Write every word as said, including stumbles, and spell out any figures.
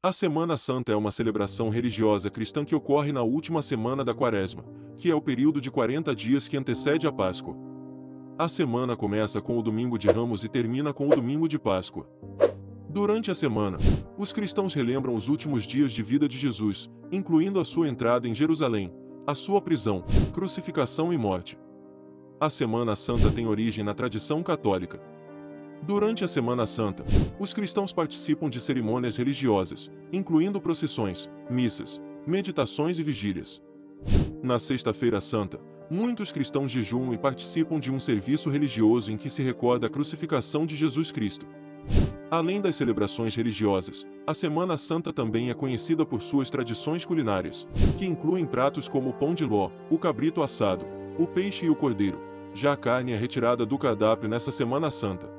A Semana Santa é uma celebração religiosa cristã que ocorre na última semana da Quaresma, que é o período de quarenta dias que antecede a Páscoa. A semana começa com o Domingo de Ramos e termina com o Domingo de Páscoa. Durante a semana, os cristãos relembram os últimos dias de vida de Jesus, incluindo a sua entrada em Jerusalém, a sua prisão, crucificação e morte. A Semana Santa tem origem na tradição católica. Durante a Semana Santa, os cristãos participam de cerimônias religiosas, incluindo procissões, missas, meditações e vigílias. Na Sexta-feira Santa, muitos cristãos jejuam e participam de um serviço religioso em que se recorda a crucificação de Jesus Cristo. Além das celebrações religiosas, a Semana Santa também é conhecida por suas tradições culinárias, que incluem pratos como o pão de ló, o cabrito assado, o peixe e o cordeiro. Já a carne é retirada do cardápio nessa Semana Santa.